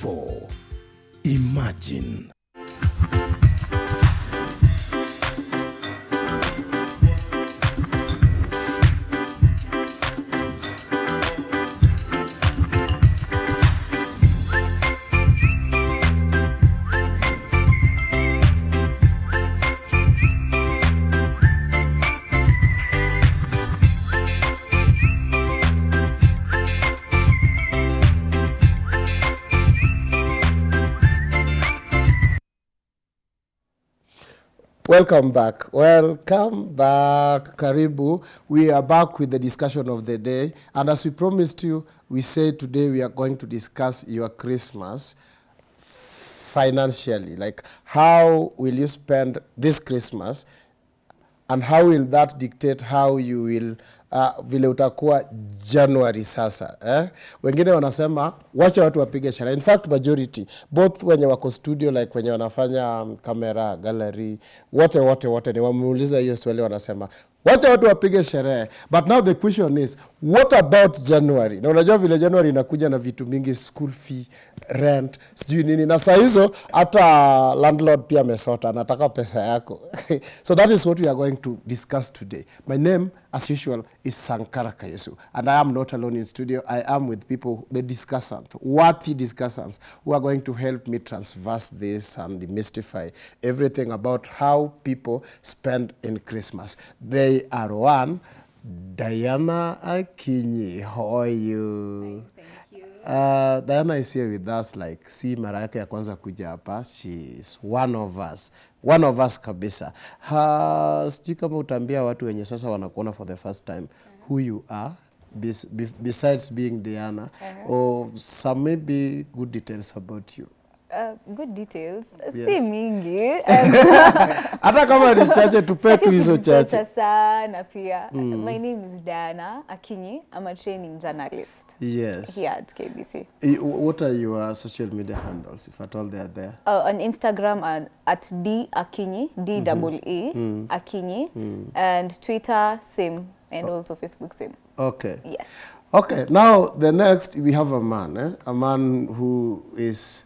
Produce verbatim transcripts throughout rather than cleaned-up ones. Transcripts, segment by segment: for Imagine. Welcome back. Welcome back, Karibu. We are back with the discussion of the day. And as we promised you, we say today we are going to discuss your Christmas financially. Like, how will you spend this Christmas? And how will that dictate how you will, uh, vile utakuwa January sasa. Eh? Wengine wanasema, wacha watu wapige shara. In fact, majority, both wenye wako studio, like wenye wanafanya kamera, gallery, wote, wote, wote, ni wamuuliza hiyo swali wanasema, wacha watu wapige shara. But now the question is, what about January? Na unajua vile January inakuja na vitu mingi, school fee, rent, sijui nini. Na saa hizo, hata landlord pia mesota, nataka pesa yako. So that is what we are going to discuss today. My name, as usual, is Sankara Ka'Yesu. And I am not alone in studio. I am with people, the discussants, worthy discussants, who are going to help me transverse this and demystify everything about how people spend in Christmas. They are one, Diana Akinyi. How are you? Hi, thank you. Uh, Diana is here with us, like, si mara yake ya kwanza kuja hapa. She is one of us. One of us kabisa. Ha, sijui kama utambia watu wenye sasa wanakuona for the first time, uh-huh, who you are, bes, be, besides being Diana, uh-huh, or some maybe good details about you. Uh, good details. Yes. Si mingi. Hata kama ni chache tupe tu hizo chache. Sana pia. Mm. My name is Diana Akinyi. I'm a training journalist. Yes. Here at K B C. What are your social media handles, if at all they are there? Uh, on Instagram and at D Akinyi, D double E mm-hmm. Akinyi, mm. and Twitter same, and oh. also Facebook same. Okay. Yes. Okay. Now the next we have a man, eh? a man who is.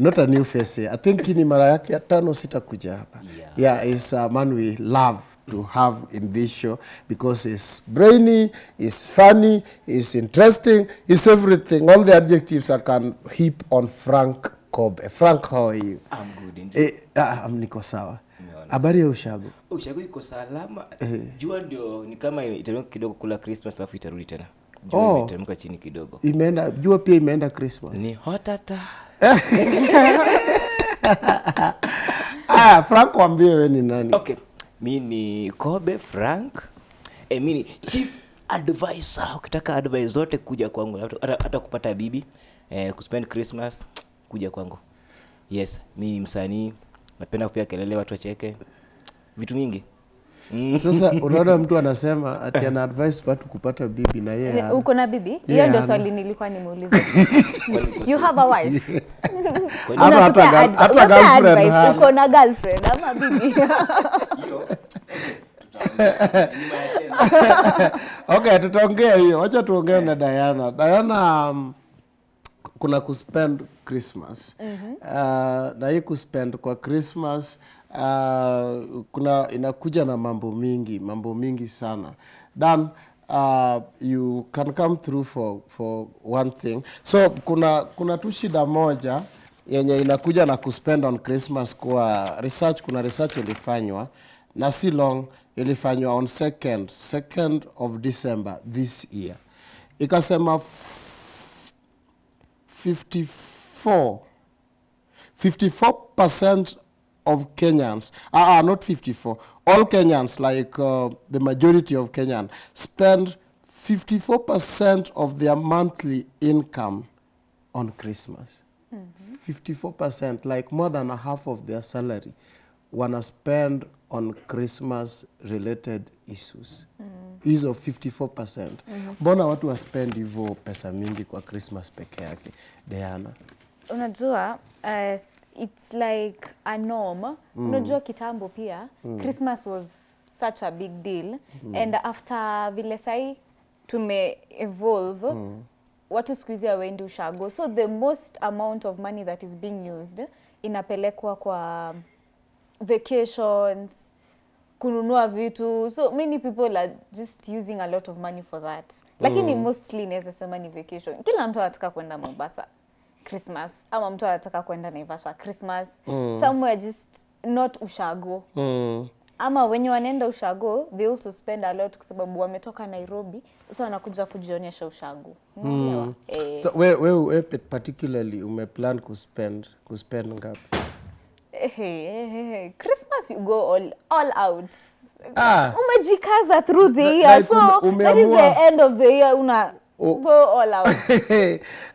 Not a new face here. I think hii ni mara yake ya tano sita kuja hapa. Yeah, yeah, he's a man we love to have in this show because he's brainy, he's funny, he's interesting, he's everything. All the adjectives I can heap on Frank Cobb. Frank, how are you? I'm good, indeed. Eh, ah, I'm niko sawa. Habari ya ushago. Ushago iko salama. Eh. Jua ndio ni kama itaondoka kidogo kula Christmas alafu itarudi tena. Jua oh. imeteremka chini kidogo. Imeenda, jua pia imeenda Christmas. Ni hotata. Ah, Frank wambie we ni nani? Okay, mi ni Kobe Frank. Eh, mi ni chief advisor. Ukitaka advice zote kuja kwangu. Hata kupata bibi, eh, kuspend Christmas, kuja kwangu. Yes, mi ni msanii. Napenda kupia kelele watu wacheke. Vitu mingi. Sasa unaona mtu anasema ati ana advice watu kupata bibi na yeye. Yeah, uko na bibi? Hiyo ndio swali nilikuwa nimeuliza. You have a wife? Ana hata hata girlfriend. Uko na girlfriend ama bibi? Hiyo. Okay, tutaongea hiyo. Acha tuongee na Diana. Diana, um, kuna kuspend Christmas. Mm-hmm. Uh, na hii kuspend kwa Christmas Uh, kuna inakuja na mambo mingi, mambo mingi sana. Dan, uh, you can come through for for one thing. So kuna kuna tu shida moja yenye inakuja na kuspend on Christmas kwa research. Kuna research ilifanywa na si long, ilifanywa on second second of December this year. Ikasema fifty-four percent of Kenyans, uh, uh, not fifty-four, all Kenyans, like uh, the majority of Kenyans, spend fifty-four percent of their monthly income on Christmas. fifty-four percent, mm-hmm. like more than a half of their salary, wanna spend on Christmas-related issues. Mm-hmm. Is of fifty-four percent. Mm-hmm. Mbona watu wa spend hivyo pesa mingi kwa Christmas peke yake, Diana? Unajua, uh, it's like a norm. Mm. Unajua kitambo pia. Mm. Christmas was such a big deal. Mm. And after vile sai tume evolve, mm. watu squeeze waende ushago. So the most amount of money that is being used inapelekwa kwa vacations, kununua vitu. So many people are just using a lot of money for that. Lakini mm. mostly naweza sema ni vacation. Kila mtu anataka kwenda Mombasa Christmas, ama mtu anataka kwenda Naivasha Christmas, mm. somewhere just not ushago. Mm. Ama wenye wanaenda ushago, they also spend a lot kwa sababu wametoka Nairobi, so wanakuja kujionyesha ushago. Mm. Eh. So we we, we particularly umeplan kuspend kuspend ngapi? Hey, hey, hey. Christmas you go all all out. Ah. Umejikaza through the year, like, so ume, that is the end of the year una oh. go all out.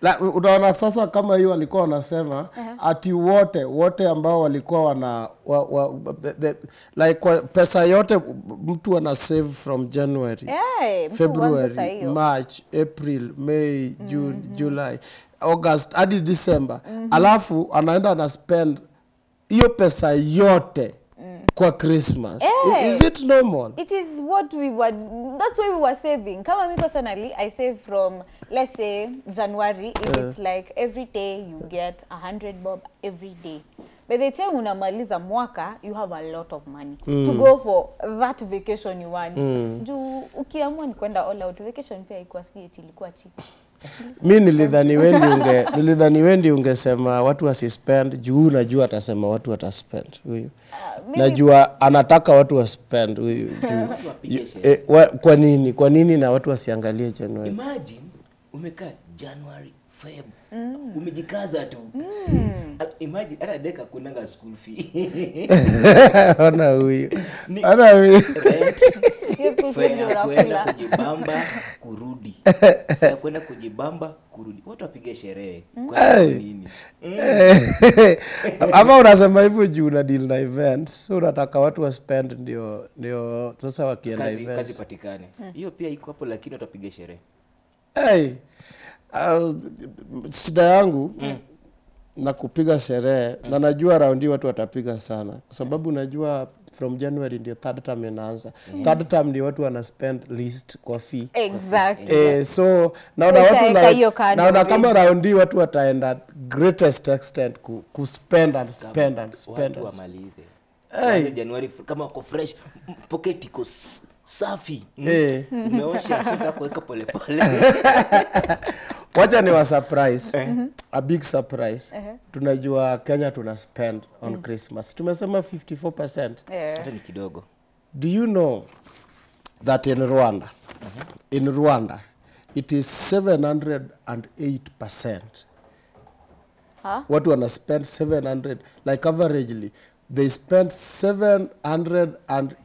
La unaona sasa kama hiyo walikuwa wanasema uh -huh. ati wote wote ambao walikuwa wana wa, wa, the, the, like pesa yote mtu ana save from January, hey, February, March, April, May, June, mm -hmm. July, August hadi December. Mm -hmm. Alafu anaenda na spend hiyo pesa yote mm. kwa Christmas. Hey, is it normal? It is what we were, that's why we were saving. Kama me personally, I save from, let's say, January. If uh. it's like every day you get a hundred bob every day. By the time unamaliza mwaka, you have a lot of money mm. to go for that vacation you want. Mm. Juu, ukiamua ni kwenda all out, vacation pia ikuwa C A T ilikuwa cheap. Mimi nilidhani wendi unge nilidhani wendi ungesema watu wasispend juu najua atasema watu wataspend huyu. Uh, najua anataka watu waspend huyu. Eh, wa, kwa nini? Kwa nini na watu wasiangalie January? Imagine umekaa January, Feb. Mm. Umejikaza tu. Mm. Imagine hata deka kunanga school fee. Ona huyu. Ona huyu. Kwenda kujibamba kurudi. Kwenda kujibamba kurudi. Watu wapige sherehe. Kwa nini? Ama unasema hivyo juu na deal na events. So unataka watu wa spend ndio ndio sasa wakienda events. Kazi patikane. Hiyo pia iko hapo lakini watu wapige sherehe. Hey. Uh, shida yangu mm. na kupiga sherehe mm. na najua raundi watu watapiga sana kwa sababu najua from January ndio third term inaanza. Mm. Third term ndio watu wana spend list kwa fee. Exactly. Eh, so naona watu na naona kama raundi watu wataenda greatest extent ku, ku spend and spend and spend. Watu wamalize. Hey. January kama uko fresh pocket iko safi. Eh. Umeosha shida kuweka pole pole. Wacha ni wa surprise, uh -huh. a big surprise. Uh -huh. Tunajua Kenya tuna spend on uh -huh. Christmas. Tumesema fifty-four percent. Hata ni kidogo. Do you know that in Rwanda, uh -huh. in Rwanda, it is seven hundred eight percent. Huh? Watu wana spend seven hundred, like averagely, they spend seven hundred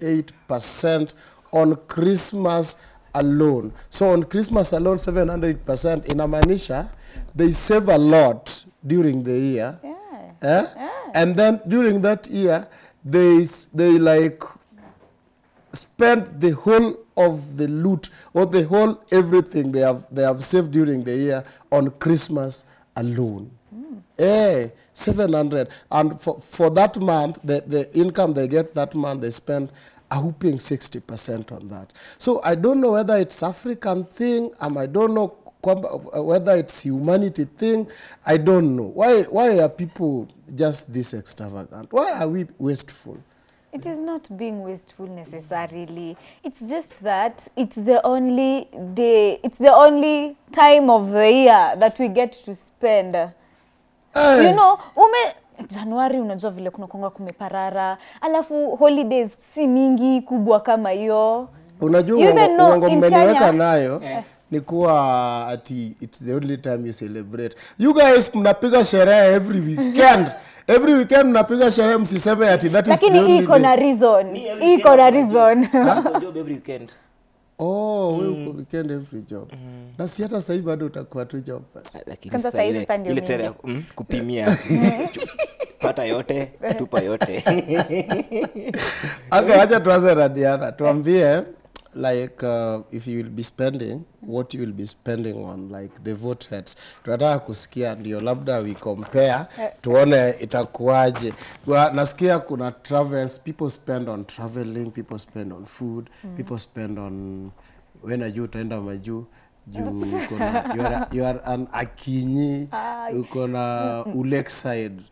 eight percent on Christmas alone. So on Christmas alone, seven hundred percent inamaanisha they save a lot during the year. Yeah. Eh? Yeah. And then during that year, they they like spend the whole of the loot or the whole everything they have they have saved during the year on Christmas alone. Mm. Eh, seven hundred. And for for that month, the the income they get that month, they spend a whopping sixty percent on that. So I don't know whether it's African thing, um, I don't know whether it's humanity thing, I don't know. Why, why are people just this extravagant? Why are we wasteful? It is not being wasteful necessarily. It's just that it's the only day, it's the only time of the year that we get to spend. Hey. You know, ume... Januari unajua vile kuna konga kumeparara. Alafu holidays si mingi kubwa kama hiyo. Unajua uongo mmeniweka nayo eh. Ni kuwa ati it's the only time you celebrate. You guys mnapiga sherehe every weekend. Every weekend mnapiga sherehe msiseme ati that is lakini the only iko na reason. Iko na reason. Kwa job every weekend. Oh, mm. we weekend every job. Mm. Na si hata sahi bado utakuwa tu job. Lakini sasa hivi ile tena kupimia pata yote, tupa yote. Okay, acha tuanze na Diana. Tuambie like uh, if you will be spending, what you will be spending on like the vote heads. Tunataka kusikia ndio labda we compare tuone itakuwaje. Nasikia kuna travels, people spend on traveling, people spend on food, mm. people spend on when you utaenda majuu. You, kona, you, are, you are an Akinyi, uko na Ulek side.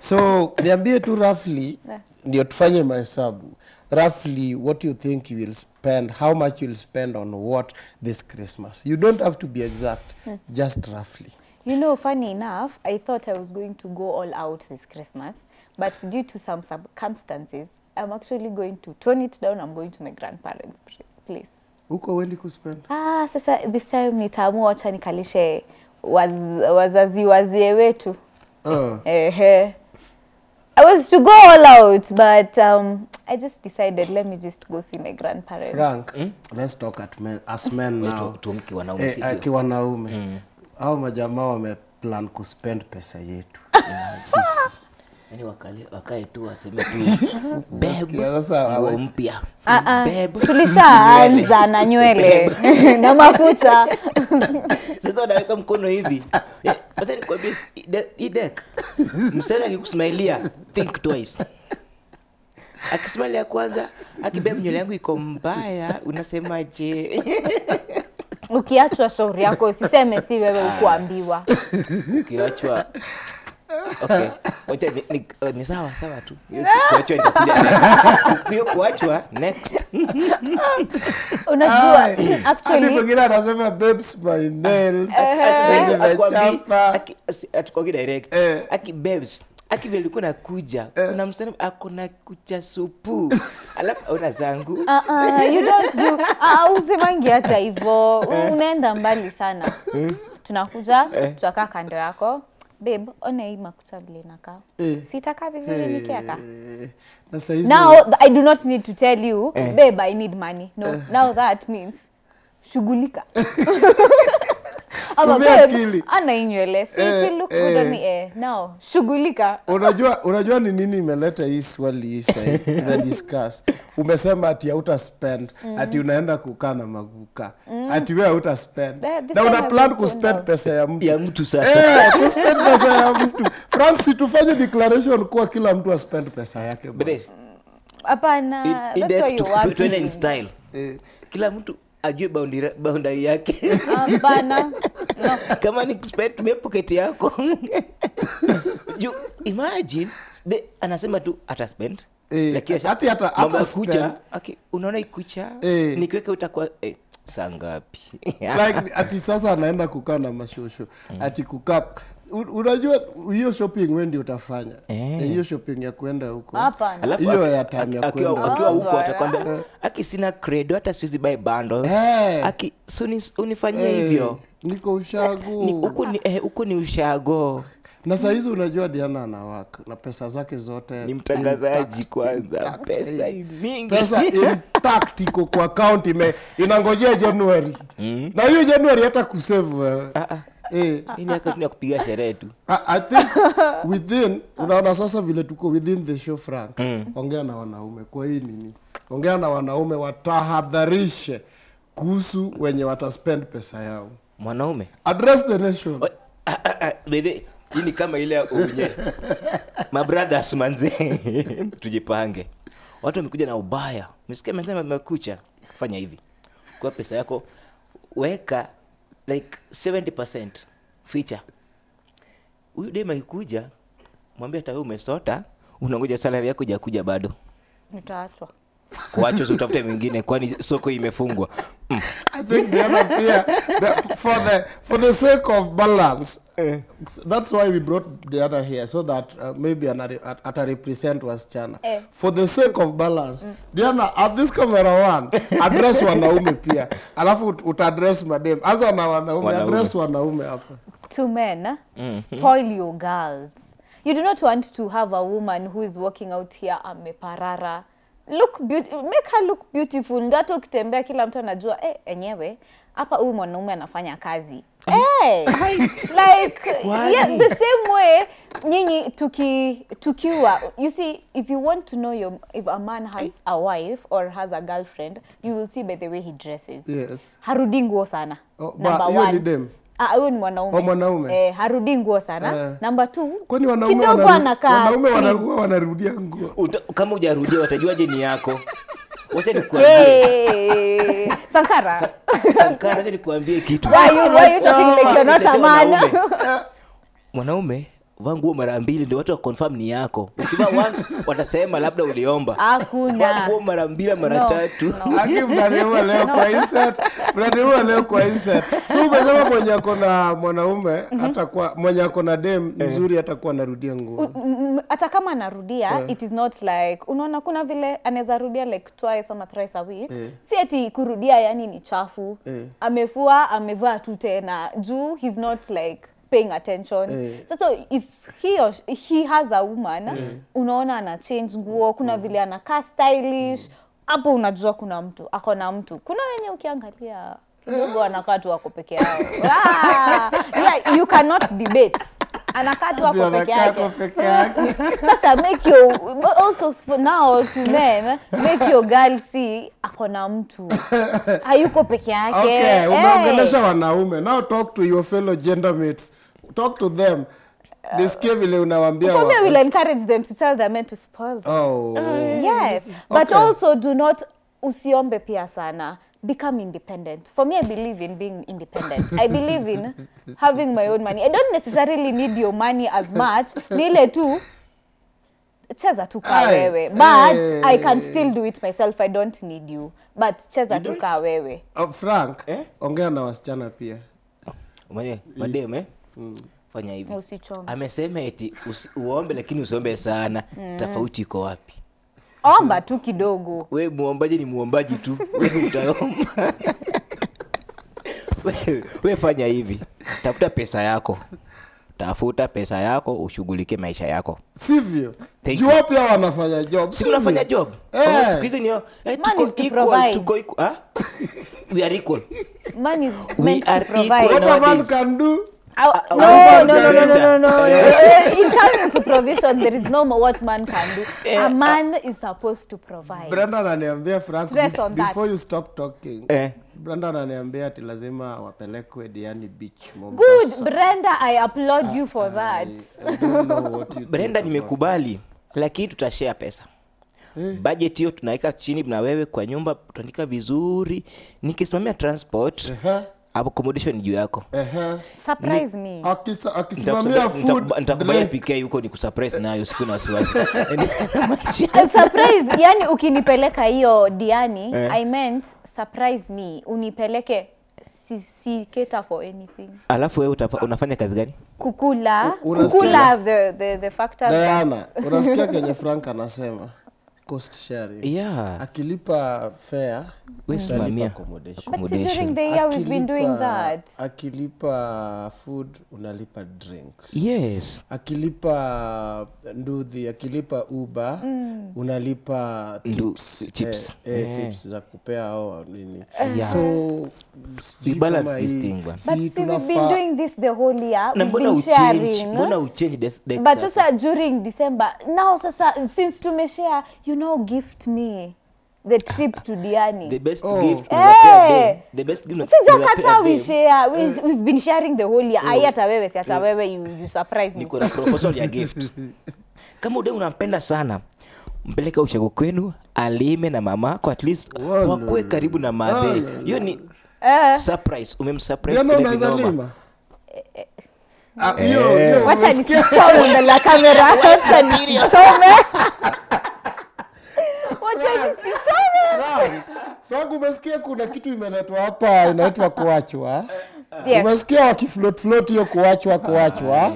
So, niambie tu roughly, ndio tufanye mahesabu. Roughly, what you think you will spend, how much you will spend on what this Christmas. You don't have to be exact, just roughly. You know, funny enough, I thought I was going to go all out this Christmas, but due to some circumstances, I'm actually going to tone it down. I'm going to my grandparents' place. Uko wendi kuspend? Ah, sasa this time nitaamua acha nikalishe wazazi wazee wetu. Uh. Ehe. I was to go all out, but um, I just decided, let me just go see my grandparents. Frank, mm? Let's talk at men, as men now. Tumki wanaume sivyo. Eh, kiwanaume. Mm. Au majamaa wame plan kuspend pesa yetu. Ni wakale wakae tu aseme tu babe wewe mpya babe tulishaanza na nywele na makucha sasa unaweka mkono hivi hata nikwambie idek msela akikusmailia think twice akismailia kwanza akibeba nywele yangu iko mbaya unasemaje ukiachwa shauri yako usiseme si wewe ukuambiwa ukiachwa okay. Wacha ni, ni, uh, ni sawa sawa tu. Kuachwa nitakuja next. Hiyo kuachwa next. Unajua actually ni ngila anasema babes by nails. Chapa. Atukogea direct. Aki babes. Aki vile uko nakuja. Kuna msana akona kucha supu. Alafu ona zangu. Ah ah you don't do. Ah usimangi hata hivyo. Unaenda mbali sana. Tunakuja, tutakaa kando yako. Babe, ona hii makuta vile inakaa. Eh. Sitaka vile niki yaka. Eh. Now, I do not need to tell you, eh. Babe, I need money. No, eh. Now that means, shugulika. Ama babe, ana inywele. See if you look eh. good on me. Eh. Now, shugulika. Unajua, unajua ni nini imeleta hii swali hii sahi. Tuna discuss. Umesema ati hauta spend, mm. ati unaenda kukaa na maguka, mm. ati wewe hauta spend. Na una plan ku spend pesa ya mtu. Ya mtu sasa. Eh, ku spend pesa ya mtu. Francis tufanye declaration kwa kila mtu aspend pesa yake. Hapana, that's why you want to in style. Eh. Kila mtu ajue boundary boundary yake. Hapana. No. Kama ni spend me pocket yako. You imagine the anasema tu ata spend. Eh, hati hata hapa kucha okay unaona ikucha eh. Nikiweka utakuwa eh, saa ngapi like ati sasa anaenda kukaa na mashosho mm. ati kukaa unajua hiyo shopping wendi utafanya hiyo eh. eh, shopping ya kwenda huko hiyo ya time ya kwenda akiwa huko atakwambia aki sina credo hata siwezi buy bundles eh. Aki suni unifanyie eh. hivyo niko ushago huko ni huko ni, eh, ni ushago. Na saa hizo unajua Diana anawaka na pesa zake zote ni mtangazaji kwanza pesa mingi pesa intact iko kwa account ime inangojea January mm. na hiyo January hata kusave eh uh -uh. eh hii ni akatumia kupiga sherehe tu I think within unaona sasa vile tuko within the show Frank mm. ongea na wanaume kwa hii nini ongea na wanaume watahadharishe kuhusu wenye wataspend pesa yao mwanaume address the nation uh, uh, uh, Ini kama ile unye. My brothers manze. Tujipange. Watu wamekuja na ubaya. Msikie msema mmekucha. Fanya hivi. Kwa pesa yako weka like seventy percent feature. Huyu dema ikuja, mwambie hata wewe umesota, unangoja salary yako ija kuja bado. Nitaachwa. Kuacho utafute mwingine kwani soko imefungwa. Mm. I think they are here for the for the sake of balance. Uh, that's why we brought the other here so that uh, maybe another at, at a represent was Chana. Eh. For the sake of balance, mm. Diana, at this camera one, address wanaume pia. Alafu ut address madam. Aza na wanaume, wanaume, address wanaume hapa. To men, mm -hmm. spoil your girls. You do not want to have a woman who is walking out here ameparara. Look beautiful, make her look beautiful. Ndato kitembea kila mtu anajua, eh, enyewe, hapa huyu mwanaume anafanya kazi. Hey, like yeah, the same way nyinyi tuki tukiwa you see if you want to know your if a man has a wife or has a girlfriend you will see by the way he dresses. Yes. Harudi nguo sana. Oh, number one. Ni dem. Ah, wewe ni mwanaume. Oh, mwanaume. Eh, harudi nguo sana. Uh, number two. Kwani wanaume kidogo anakaa. Wanaume wanakuwa wanarudia nguo. Kama hujarudia watajuaje ni yako? Wacha nikuambie. Sankara. Sankara, wacha nikuambie kitu. Why you why you talking like you're not a man? Mwanaume wangu mara mbili ndio watu wa confirm ni yako. Ukiwa once watasema labda uliomba. Hakuna. Wangu mara mbili mara tatu. Akimdaliwa leo kwa insert. Mdaliwa leo kwa insert. So umesema mwenye akona mwanaume atakuwa mwenye akona dem mzuri atakuwa narudia nguo. Hata kama anarudia it is not like unaona kuna vile anaweza rudia like twice ama thrice a week. Si eti kurudia yani ni chafu. Amefua amevaa tu tena. Juu he's not like paying attention. Mm. So, so if he or she, he has a woman, mm. unaona ana change nguo, kuna mm. vile anakaa stylish, hapo mm. unajua kuna mtu, ako na mtu. Kuna wenye ukiangalia kidogo anakaa tu wako peke yao. Ah, yeah, you cannot debate. Anakaa tu wako peke yake. Sasa make your also for now to men, make your girl see ako na mtu. Hayuko peke yake. Okay, unaongelesha wanaume. Now talk to your fellow gender mates. Talk to them. Nisikie vile unawambia wao. We will encourage them to tell their men to spoil them. Oh. Uh, yes. But okay. also do not usiombe pia sana. Become independent. For me, I believe in being independent. I believe in having my own money. I don't necessarily need your money as much. Nile tu, cheza tu ka wewe. But aye. I can still do it myself. I don't need you. But cheza tu ka wewe. Uh, Frank, eh? Ongea na wasichana pia. Umanye, madem eh? Mm. Fanya hivi. Usichombe. Amesema eti uombe lakini usiombe sana. Mm. Tofauti iko wapi? Omba tu kidogo. Wewe muombaji ni muombaji tu. Wewe utaomba. Wewe we fanya hivi. Tafuta pesa yako. Tafuta pesa yako ushughulike maisha yako. Sivyo? Jua pia wanafanya job. Si unafanya job. Kama siku hizi ni eh tuko equal to go equal, ah? We are equal. Man is meant to provide. What a man can do. I, no, no, no, no, no, no, no. In terms to provision, there is no more what man can do. A man is supposed to provide. Brandon ananiambia Frank, before that. You stop talking, eh. Brandon ananiambia ati lazima wapelekwe Diani Beach Mombasa. Good, Brenda, I applaud ah, you for I, that. I don't know what you Brenda, nimekubali, lakini tutashare pesa. Eh. Budget hiyo tunaweka chini na wewe kwa nyumba, tutaandika vizuri, nikisimamia transport. Uh -huh. Accommodation juu yako. Uh-huh. Surprise me. Akisa akisimamia food. Nitakubaia P K huko ni kusurprise nayo siku na wasiwasi. Surprise, yani ukinipeleka hiyo Diani, uh-huh. I meant surprise me. Unipeleke si cater for anything. Alafu wewe unafanya kazi gani? Kukula. Kukula the the the factor. Diana, unasikia kenye Frank anasema. Cost sharing. Yeah. Akilipa fare, we mm. accommodation. But during the year we've been doing that. Akilipa food, unalipa drinks. Yes. Akilipa nduthi, akilipa Uber, mm. unalipa tips. Do, tips. Eh, eh, yeah. Tips za kupea au nini. Yeah. So, we balance this thing. But see, we've been doing this the whole year. We've been sharing. Change, but sasa during December, now sasa, since tumeshare, you You know, gift me the trip to Diani. The best oh. gift. Hey. The best gift. Sijakata we share. We, we've been sharing the whole year. Oh. Ayata wewe, siata wewe, you, you surprise me. Niko na proposal ya gift. Kama ude unampenda sana, mpeleka ushago kwenu, alime na mama, kwa at least well, wakue karibu na madhe. Well, yo ni uh. surprise. Umemsurprise you know, kule kinoma. Yo, wacha nisichau na la kamera. Wacha nisichau na Frank, umesikia kuna kitu imeletwa hapa inaitwa kuachwa. Yes. Umesikia wakifloat float hiyo kuachwa kuachwa.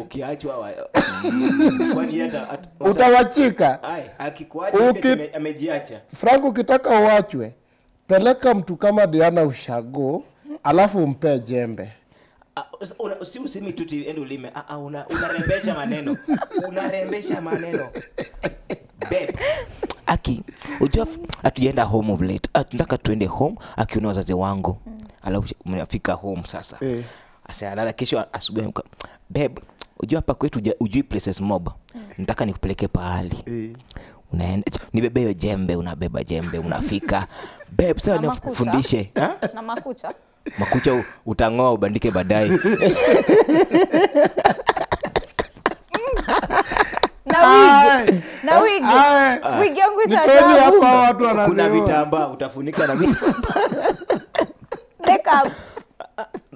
Ukiachwa kwani hata utawachika. Ai, akikuacha amejiacha. Frank, ukitaka uachwe, peleka mtu kama Diana ushago, alafu umpe jembe. Si usimi tu ende ulime. Ah, una unarembesha maneno. Unarembesha maneno. Babe. Aki, ujua atujaenda home of late. Atundaka tuende home, aki una wazazi wangu. Mm. Alafu mnafika home sasa. Eh. Asa lala kesho asubuhi. Babe, ujua hapa kwetu ujui places mob. Nataka nikupeleke pahali. Eh. Unaenda nibebe hiyo jembe, unabeba jembe, unafika. Babe, sasa nifundishe. Ha? Na makucha. Makucha utangoa ubandike baadaye. Na wigi. Na wigi. Wigi yangu Nikeni hapa watu wanalewa. Kuna vitamba, utafunika na vitamba. Make up.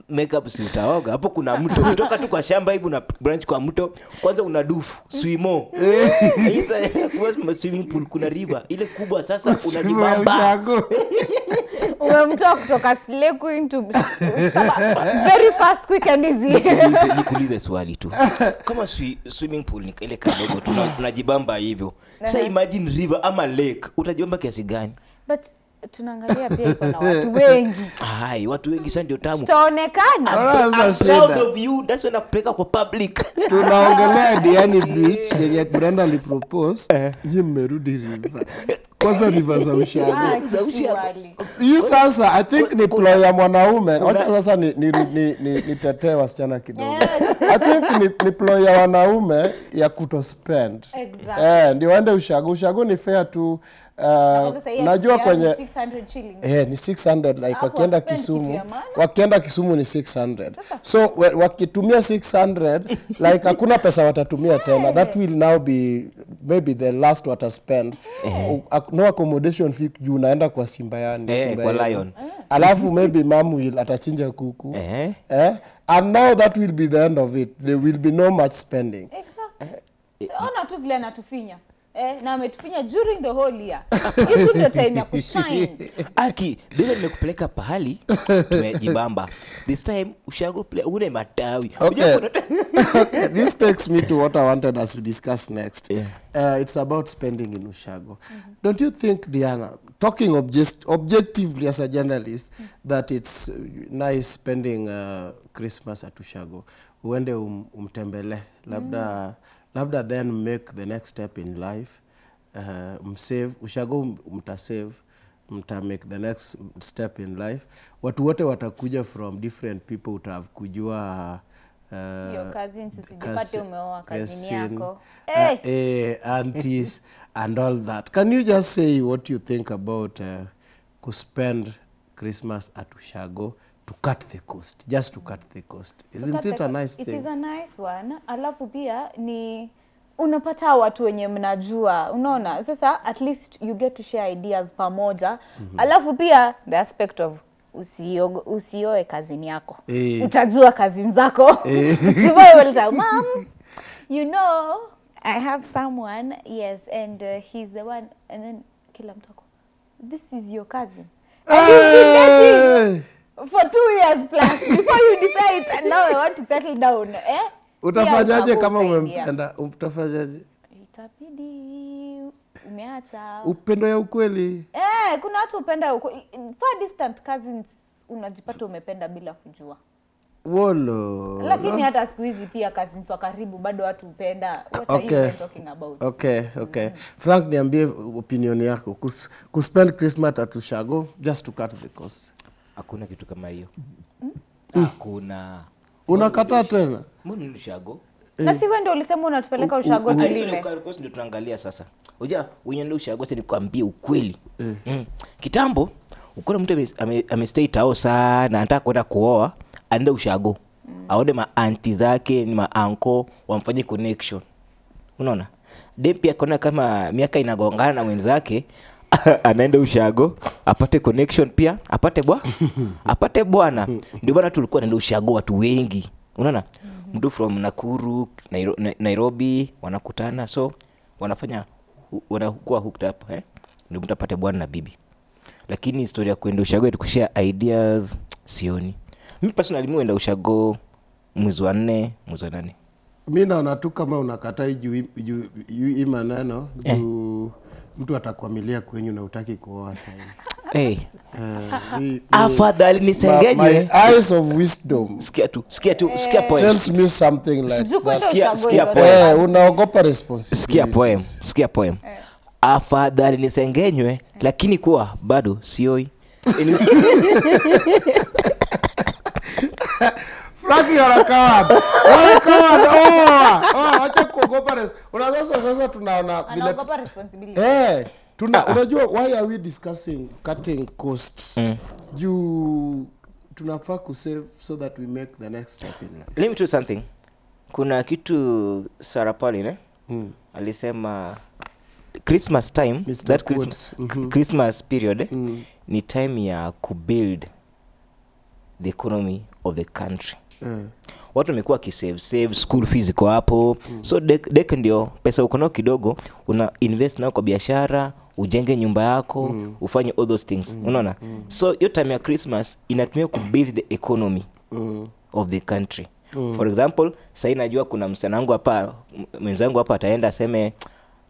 Make up si utaoga. Hapo kuna mto. Kutoka tu kwa shamba hivu na branch kwa mto. Kwanza unadufu. Swimo. Kwa swimming pool kuna river. Ile kubwa sasa unajibamba. Umemtoa kutoka Sleku into very fast, quick and easy. Nikuulize swali tu. Kama swi, swimming pool ni ile kadogo tunajibamba hivyo. Sasa imagine river ama lake, utajibamba kiasi gani? But tunaangalia pia iko na watu wengi. Hai, watu wengi sana ndio tamu. Tutaonekana. Proud of you, that's when I break up for public. Tunaongelea Diana Beach, yenye Brenda alipropose, yeye merudi river. Kwanza river za ushago. Hiyo sasa I think ni ploy ya wanaume. Acha sasa ni ni ni nitetee wasichana kidogo. I think ni, ni ploy ya wanaume ya kuto spend. Exactly. Eh, ndio waende ushago. Ushago ni fair tu. Uh, najua kwenye six hundred shillings. Eh, ni six hundred like wakienda Kisumu, wakienda Kisumu ni six hundred. So wakitumia six hundred like hakuna pesa watatumia tena. That will now be maybe the last what I spend. No accommodation fee juu unaenda kwa Simba yani, eh, kwa Lion. Alafu maybe mamu will atachinja kuku. Eh? Eh? And now that will be the end of it. There will be no much spending. Exactly. Ona tu vile anatufinya. Eh, na ametufinya during the whole year. Hiyo ndio time ya kushine. Aki, bila nimekupeleka pahali tumejibamba. This time ushago play une matawi. Okay. Okay. This takes me to what I wanted us to discuss next. Yeah. Uh, it's about spending in ushago. Mm-hmm. Don't you think, Diana, talking object objectively as a journalist, mm-hmm, that it's nice spending uh, Christmas at ushago? Uende um, umtembele labda mm. Labda then make the next step in life, uh, msave, ushago mtasave, mta make the next step in life. Watu wote watakuja from different people, utakujua uh, your cousin, tusijipate umeoa cousin yako, hey! uh, eh, aunties and all that. Can you just say what you think about uh, ku spend Christmas at ushago? To cut the cost, just to cut the cost. Isn't it a nice thing? It is a nice one. Alafu pia ni unapata watu wenye mnajua. Unaona, sasa at least you get to share ideas pamoja. Mm-hmm. Alafu pia the aspect of usioe usio kazini yako. Hey. Utajua kazini zako. Hey. Sivyo will tell mom, you know, I have someone, yes, and uh, he's the one, and then kila mtoko, this is your cousin. And hey! You've for two years plus before you decide and now I want to settle down, eh? Utafanyaje kama umempenda? Utafanyaje? Itabidi umeacha. Upendo ya ukweli. Eh, kuna watu upenda ukweli. Far distant cousins unajipata umependa bila kujua. Wolo. Lakini hata siku hizi pia cousins wa karibu bado watu upenda. What okay. Are you talking about? Okay, okay. Mm. Frank, niambie opinion yako. Kus, kuspend Christmas at ushago just to cut the cost. Hakuna kitu kama hiyo. Hakuna. Unakataa tena? Mbona ushago? Na si wewe ndio ulisema unatupeleka ushago tulime. Sisi ndio tunaangalia sasa. Unajua unyende ushago acha nikwambie ukweli. Kitambo ukona mtu amestay tao sana anataka kwenda kuoa, aende ushago. Aone ma aunti zake, ni ma uncle wamfanye connection. Unaona? Dem pia kona kama miaka inagongana na wenzake. Anaenda ushago apate connection pia apate bwa apate bwana. Ndio bwana tulikuwa naenda ushago watu wengi, unaona, mtu from Nakuru, Nairobi wanakutana, so wanafanya wanakuwa hooked up, eh, ndio mtapata bwana na bibi. Lakini historia ya kwenda ushago yetu kushare ideas sioni mimi personally. Mimi naenda ushago mwezi wa nne, mwezi wa nane. Mimi naona tu kama unakataa juu juu maneno juu mtu atakwamilia kwenyu na utaki kuoa sasa. Eh. Uh, afadhali nisengenye. Eyes of wisdom. Sikia tu, sikia tu, sikia poem. Tells me something like that. Sikia, sikia poem. Eh, unaogopa responsibility. Sikia poem, sikia poem. Afadhali nisengenywe lakini kuwa bado sioi. Frank, you're a coward. You're a coward. Oh, oh, acha kuogopa res. Unasasa sasa tunaona vile. Anaogopa responsibility. Eh, tuna unajua why are we discussing cutting costs? Mm. You tunafaa ku save so that we make the next step in life. Let me tell you something. Kuna kitu Sarah Pauline, eh? Mm. Alisema Christmas time, Mister that Christmas, mm -hmm. Christmas period, mm. ni time ya kubuild the economy of the country. Mm. Watu wamekuwa kisave save, school fees iko hapo. Mm. So dek, dek ndio pesa uko nao kidogo, una invest nao kwa biashara, ujenge nyumba yako, mm. ufanye all those things. Mm. Unaona? Mm. So your time ya Christmas inatumia kubuild the economy mm. of the country. Mm. For example, sasa najua kuna msana wangu hapa, mwenzangu hapa ataenda aseme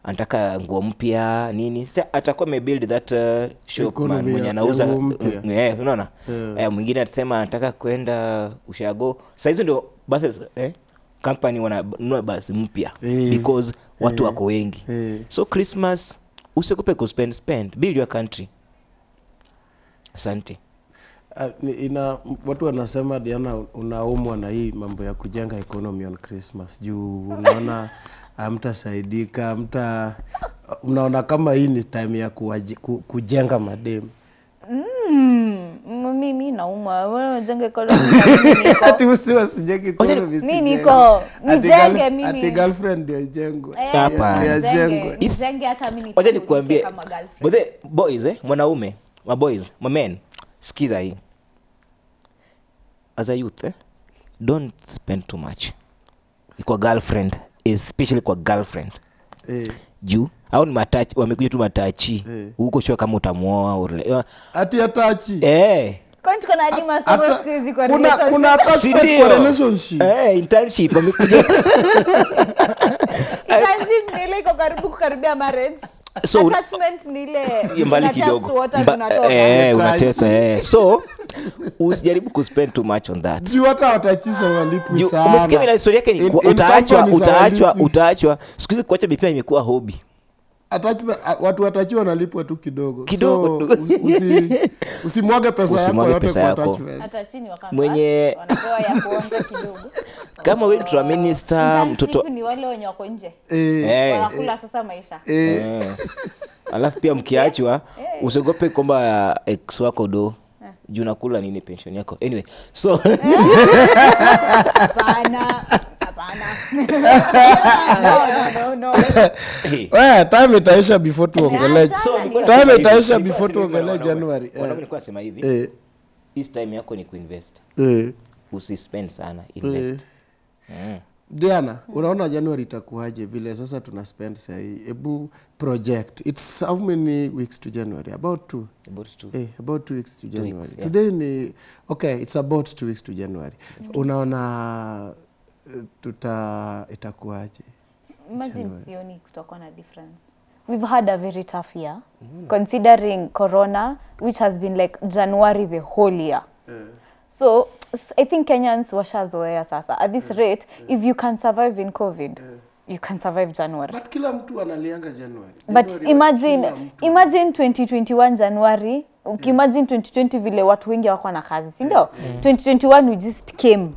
anataka nguo mpya nini, sasa atakuwa amebuild that uh, shop man mwenye anauza eh, unaona, eh, mwingine atasema anataka kwenda ushago, sasa hizo ndio buses eh company wananunua basi mpya eh, because watu eh, wako wengi eh. So Christmas usikupe ku spend spend, build your country. Asante. Uh, ina watu wanasema Diana unaumwa na hii mambo ya kujenga economy on Christmas juu unaona hamtasaidika, mta unaona kama hii ni time ya kuwaji, ku, kujenga mademu. Mm, mimi nauma. Wewe unajenge economy. Ati usiwe sijenge economy. Mimi niko nijenge mimi. Ati girlfriend ndio jengo. Hapa ndio jengo. Nijenge hata mimi. Ngoja nikuambie kama girlfriend. But the boys eh, mwanaume, ma boys, ma men. Sikiza hii. As a youth, eh, don't spend too much. Kwa girlfriend, especially kwa girlfriend. Eh. Juu, hao ni matachi, wamekuja tu matachi. Eh. Huko sio kama utamuoa. Ati atachi. Eh. Kwani tuko na dima sasa hizi kwa relationship. Kuna attachment kwa relationship. Eh, internship wamekuja. Internship nile iko karibu kukaribia marriage. So attachment nile mbali kidogo. Eh, unatesa eh. So usijaribu ku spend too much on that. Juu hata watachisa walipu sana. Umesikia ile historia yake ni utaachwa utaachwa utaachwa. Siku hizi kuacha bipia imekuwa hobby. Attachment watu watachiwa nalipwa tu kidogo. Kidogo. So, usi usimwage pesa yako yote kwa attachment. Atachini wakati mwenye wanapewa ya kuonja kidogo. Kama wewe tu minister mtoto ni wale wenye wako nje. Eh. Wanakula sasa maisha. Eh. Alafu pia mkiachwa usiogope kwamba ex wako do. Juu nakula nini pension yako. Anyway, so bana bana. No, no, no, no. Hey. Well, time itaisha before tuongelee. So, time itaisha before tuongelee January. Wanaomba nikuwa sema hivi. Eh. This time yako ni kuinvest. Eh. Usispend sana, invest. Mm. Diana, unaona January itakuaje vile sasa tuna spend sasa hii? Ebu project. It's how many weeks to January? About two. About two. Eh, about two weeks to January. Two weeks, yeah. Today ni okay, it's about two weeks to January. Mm -hmm. Unaona tuta itakuaje? Imagine sioni kutakuwa na difference. We've had a very tough year mm. considering corona which has been like January the whole year. Mm. So I think Kenyans washazoea sasa. At this yeah, rate, yeah. if you can survive in COVID, yeah. you can survive January. But kila mtu analianga January. But January imagine, imagine twenty twenty-one January. Yeah. Imagine twenty twenty vile watu wengi wako na kazi, si ndio? Yeah. twenty twenty-one we just came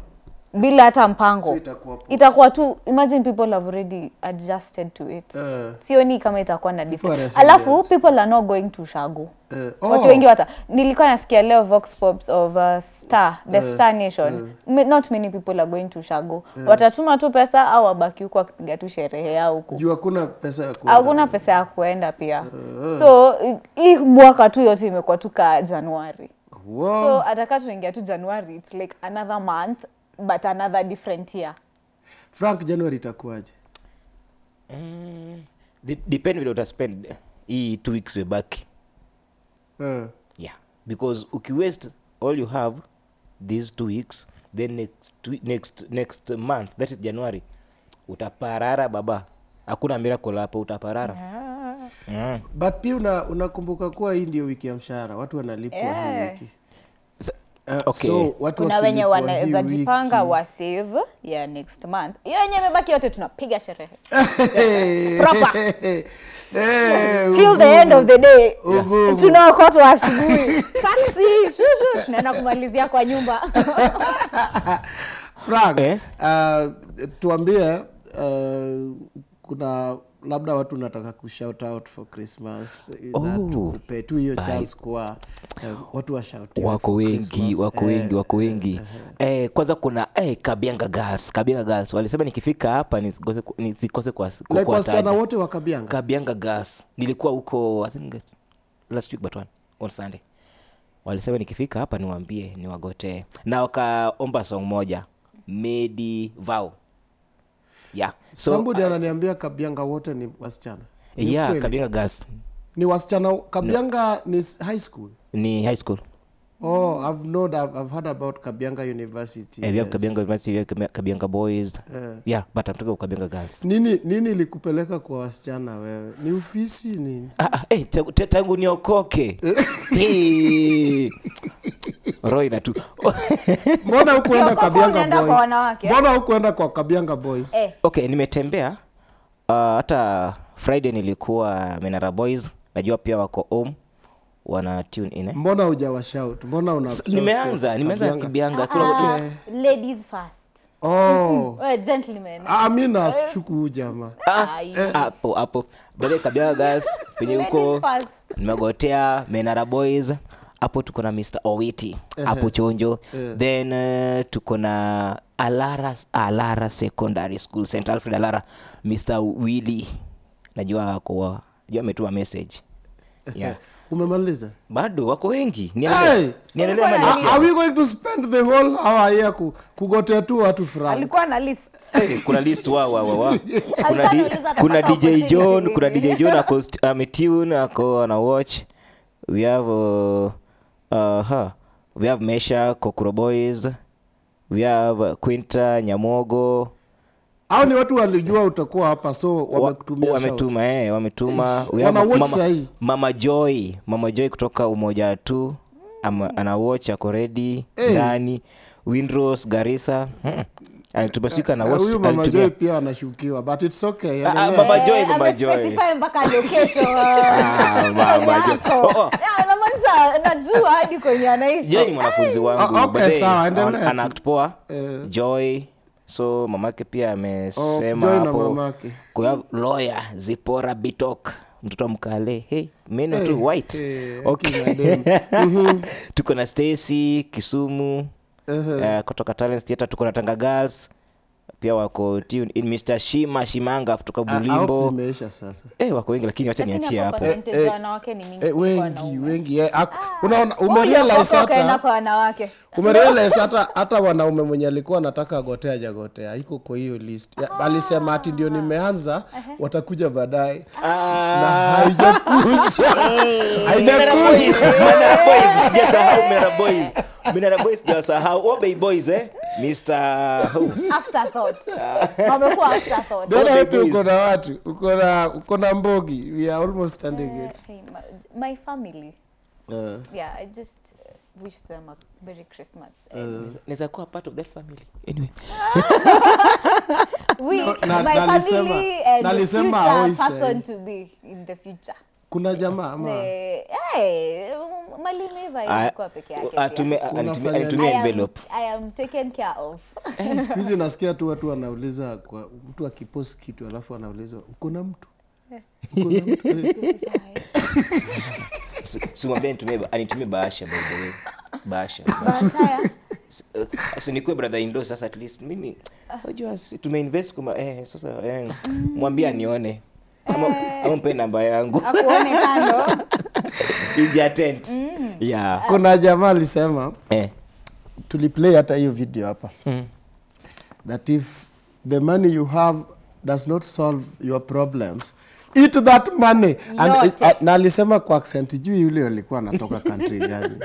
bila hata mpango. So itakuwa itakuwa tu imagine people have already adjusted to it. Uh, Sioni kama itakuwa na difference. Alafu people are not going to shago. Uh, oh. Watu wengi wata nilikuwa nasikia leo vox pops of uh, Star, the uh, Star Nation. Uh, not many people are going to shago. Uh, Watatuma tu pesa au wabaki huko akipiga tu sherehe yao huko. Juu hakuna pesa ya kuenda. Hakuna pesa ya kuenda pia. Uh, uh. So hii mwaka tu yote imekuwa tu ka January. Wow. So ataka tunaingia tu January, it's like another month. But another different year. Frank, January itakuaje? Mm, depend whether you spend e two weeks we back. Uh. Yeah, because uki waste all you have these two weeks, then next next next month, that is January, utaparara baba. Hakuna miracle hapo, utaparara. Yeah. Mm. But pia una unakumbuka kuwa hii ndio wiki ya mshahara, watu wanalipwa yeah. hii wiki. Uh, okay. So watu kuna wenye wanaweza jipanga wa save yeah next month. Hiyo yenye imebaki yote tunapiga sherehe. Proper. Eh. Till the end of the day. Tunaokuwa tu asubuhi. Taxi. Tunaenda kumalizia kwa nyumba. Frank, eh? uh, tuambie uh, kuna labda watu nataka kushout out for Christmas oh, na tukupe tu hiyo chance kwa uh, watu wa shout wako wengi wako wengi wako wengi eh, eh, eh kwanza kuna eh Kabiyanga Girls Kabiyanga Girls walisema nikifika hapa nisikose nisikose kwa kwa kwa wasichana wote wa Kabiyanga Kabiyanga Girls nilikuwa huko I think last week but one on Sunday walisema nikifika hapa niwaambie niwagotee na wakaomba song moja Medi Vao. Yeah. So somebody uh, ananiambia Kabiyanga wote ni wasichana. Ni yeah, Kabiyanga Girls. Ni wasichana Kabiyanga no. Ni high school. Ni high school. Oh, I've known I've, I've heard about Kabiyanga University. Eh, yes. Kabiyanga University, Kabiyanga Boys. Yeah, yeah but I'm talking about Kabiyanga Girls. Nini nini likupeleka kwa wasichana wewe? Ni ofisi nini? Ah, ah eh tangu niokoke. Eh. Roy na tu. Mbona hukuenda Kabiyanga Boys? Mbona hukuenda kwa Kabiyanga Boys? Eh. Okay, nimetembea hata uh, Friday nilikuwa Menara Boys. Najua pia wako home. Wana tune in eh? Mbona hujawashout? Mbona una shout? Nimeanza, nimeanza Kabiyanga kila okay. Ladies first. Oh. Wewe gentlemen. Ah mimi nashuku jamaa. Hapo hapo. Bale Kabiyanga Girls penye huko. Nimegotea Menara Boys. Hapo tuko na Mister Owiti, hapo uh-huh. Chonjo. Uh-huh. Then uh, tuko na Alara Alara Secondary School, Saint Alfred Alara, Mister Willy. Najua kwa najua ametuma message. Yeah. Umemaliza? Bado wako wengi. Niendelee. Niendelee maji. Are we going to spend the whole hour here ku kugotea tu watu furaha? Alikuwa na list. Kuna list wa wa wa. Kuna di, kuna D J John, kuna D J John ako ametune, ako ana watch. We have uh, uh huh. We have Mesha, Kokoro Boys. We have uh, Quinta, Nyamogo. Hao ni watu walijua utakuwa hapa so wamekutumia wametuma eh wametuma mama, mama Joy mama Joy kutoka Umoja tu anawatch ako ready ndani Windrose Garissa alitubashika na watch huyu mama Joy pia anashukiwa but it's okay ah mama Joy mama Joy specify mpaka location ah mama Joy oh namaanisha najua hadi kwenye anaishi Joy mwanafunzi wangu but anact poa Joy. So mamake pia amesema oh, hapo kwa lawyer Zipora Bitok mtoto mkale hey mimi hey, tu white hey, okay mm-hmm. Tuko na Stacy Kisumu uh-huh. Uh, Kotoka Talents Theater tuko na Tanga Girls pia wako tune in Mister Shima Shimanga kutoka Bulimbo zimeisha sasa eh wako wengi lakini acha niachie hapo eh wanawake ni mingi wengi wengi unaona umerealize sasa wanawake umerealize sasa hata wanaume mwenye alikuwa anataka agotea jagotea iko kwa hiyo list alisema ati ndio nimeanza watakuja baadaye na haijakuja haijakuja sijasahau Menara Boys Menara Boys sijasahau Obey Boys eh Mister Afterthoughts. Mamekuwa afterthoughts. Dada hapi uko na watu, uko na uko na mbogi. We are almost standing uh, it. Okay. My family. Uh. Yeah, I just wish them a Merry Christmas. Naweza kuwa part of that family. Anyway. We no, na, my na family and the future person to be in the future. Kuna jamaa ama eh hey, malini vai ilikuwa peke yake atume atume envelope I am taken care of sikuizi nasikia tu watu wanauliza kwa mtu akipost kitu alafu anauliza uko na mtu uko na mtu simwambie nitumie anitumie bahasha by the way bahasha bahasha asinikuwe brother in law sasa at least mimi unajua tumeinvest kwa eh sasa eh mwambie anione ampe namba yangu akuone kando inje attend mm. Yeah kuna jamaa alisema eh tuliplay hata hiyo video hapa mm. That if the money you have does not solve your problems eat that money not. And it, uh, na alisema kwa accent juu yule alikuwa anatoka country gani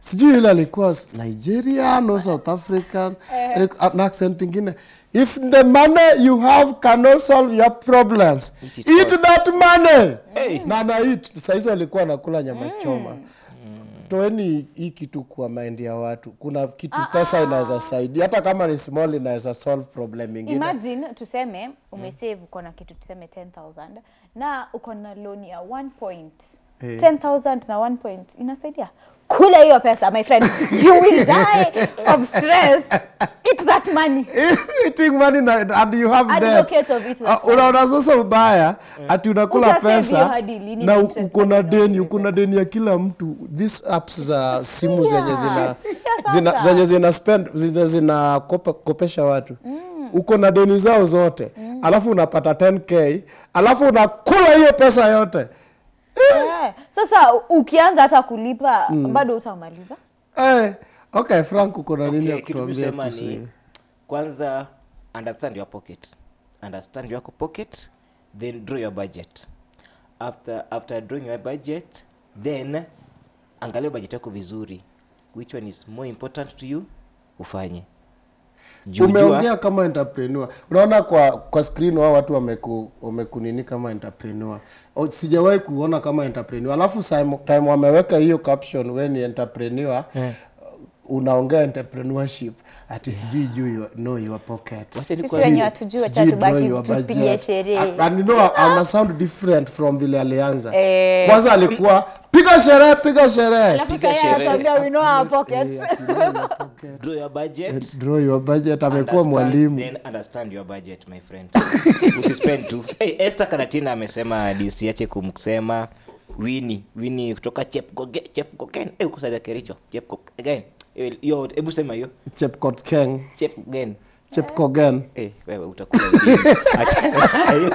sijui yule alikuwa Nigerian au South African eh. Na accent nyingine if the money you have cannot solve your problems eat, it eat that money hey. Na na eat saizi alikuwa anakula nyama choma mm. Toeni hii kitu kwa mind ya watu kuna kitu ah, pesa inaweza saidia hata kama ni small inaweza solve problem nyingine imagine tuseme umesave uko na kitu tuseme ten thousand na uko na loan ya one point hey. ten thousand na one point inasaidia Kula hiyo pesa, my friend. You will die of stress. Eat that money. Eating money and you have debt. Advocate of eat that money. Unazosa mbaya, ati unakula pesa, na ukona deni, ukona deni ya kila mtu. These apps za simu zenye zina, zina, zenye zina spend, zenye zina kopesha watu. Uko na deni zao zote. Alafu unapata ten K. Alafu unakula hiyo pesa yote. Yeah. Sasa ukianza hata kulipa mm. bado utamaliza. Eh, okay, Frank uko na nini ya kutuambia kuhusu? Kwanza understand your pocket. Understand your pocket, then draw your budget. After after drawing your budget, then angalia budget yako vizuri. Which one is more important to you? Ufanye. Umeongea kama entrepreneur. Unaona kwa kwa screen wao watu wameku wamekunini kama entrepreneur. Sijawahi kuona kama entrepreneur. Alafu time wameweka hiyo caption wewe ni entrepreneur. Yeah. Unaongea entrepreneurship ati sijui juu know your pocket. Wacha nikwambie hatujui acha tubaki tupige sherehe. And you know I sound different from vile alianza. Kwanza alikuwa piga sherehe piga sherehe. Piga sherehe tuambia we know our pockets. Draw your budget. Draw your budget amekuwa mwalimu. Then understand your budget my friend. Usispend too. Hey, Esther Karatina amesema D C H kumsema Winnie Winnie kutoka Chepkoge Chepko ken. Eh ukosaje kericho Chepko again. Yo, ebu sema yo. Chepko ken. Chepkoge. Chepkoge. Eh, wewe utakula hivi.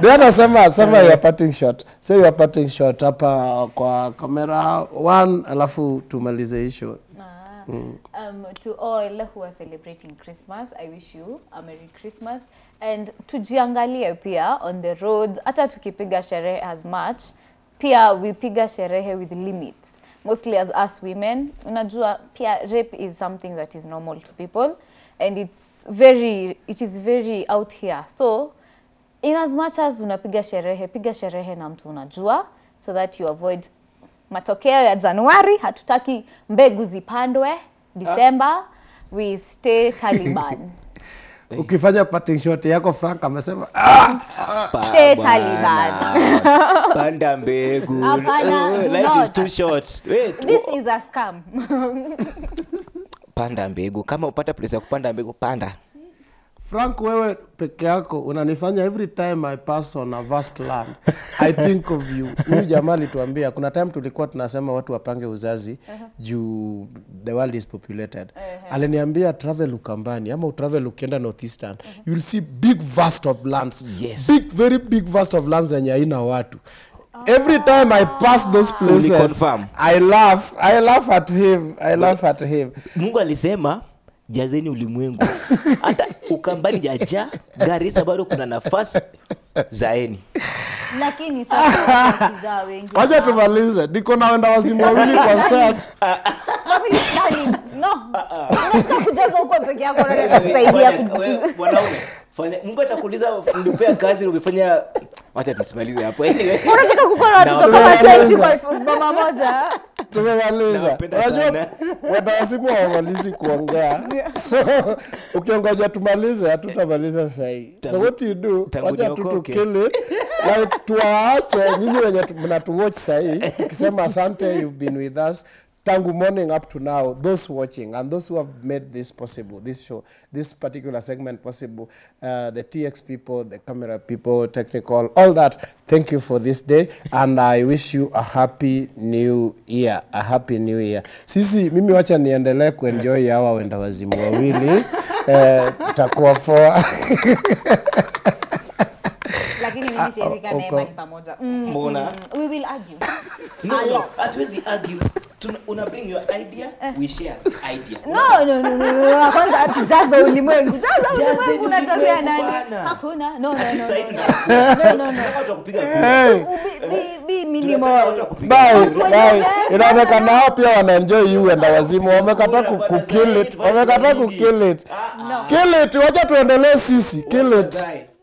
Diana sema, sema your parting shot. Say your parting shot hapa kwa kamera one alafu tumalize issue. Ah. Mm. Um to all who are celebrating Christmas, I wish you a Merry Christmas and tujiangalie pia on the road. Hata tukipiga sherehe as much, pia we piga sherehe with limits. Mostly as us women, unajua pia rape is something that is normal to people, and it's very, it is very out here. So, in as much as unapiga sherehe, piga sherehe na mtu unajua, so that you avoid matokeo ya Januari, hatutaki mbegu zipandwe, December, we stay Taliban. Ukifanya parting shot yako Frank amesema ah stay Taliban panda mbegu life is too short wait this is a scam panda mbegu kama upata place ya kupanda mbegu panda. Frank wewe peke yako unanifanya every time I pass on a vast land I think of you. Huyu jamali tuambia kuna time tulikuwa tunasema watu wapange uzazi uh -huh. juu the world is populated. Uh -huh. Aliniambia travel ukambani ama travel ukienda Northeastern uh -huh. you will see big vast of lands. Yes. Big very big vast of lands yenye haina watu. Every time I pass those places I laugh I laugh at him I laugh at him. Mungu alisema jazeni ulimwengu. Hata ukambani jaja, Garissa bado kuna nafasi zaeni. Lakini sasa kiza wengi. Wacha tumalize. Niko na wenda wazimu wawili kwa set. Mimi ndani. No. Unataka kujaza huko peke yako na kusaidia wanaume. Fanya Mungu atakuuliza ndupea kazi umefanya wacha tusimalize hapo. Unataka kukola watu kama twenty mama moja. Tumemaliza. Unajua wenda wazimu hawamalizi kuongea. So ukiongoja tumalize hatutamaliza sasa hii. So what you do? Wacha tutukele. Like tuwaache nyinyi wenye mnatuwatch sahi ukisema asante you've been with us tangu morning up to now those watching and those who have made this possible this show this particular segment possible uh, the T X people, the camera people, technical, all that, thank you for this day and I wish you a happy new year, a happy new year. Sisi mimi wacha niendelee kuenjoy hawa wenda wazimu wawili eh takuwa poa. Lakini mimi siwezi kana naye mali pamoja. Mbona? We will argue. No, no, hatuwezi argue. Una bring your idea, we share idea. No, no, no, no. Kwanza hatujaza ulimwengu. Jaza unatazea nani? Hakuna. No, no, no. No, no, no. Watakupiga kura. Be minimal. Bye, bye. Inaonekana hapo pia wana enjoy you and wazimu. Wamekataa kukill it. Wamekataa kukill it. Kill it. Wacha tuendelee sisi. Kill it.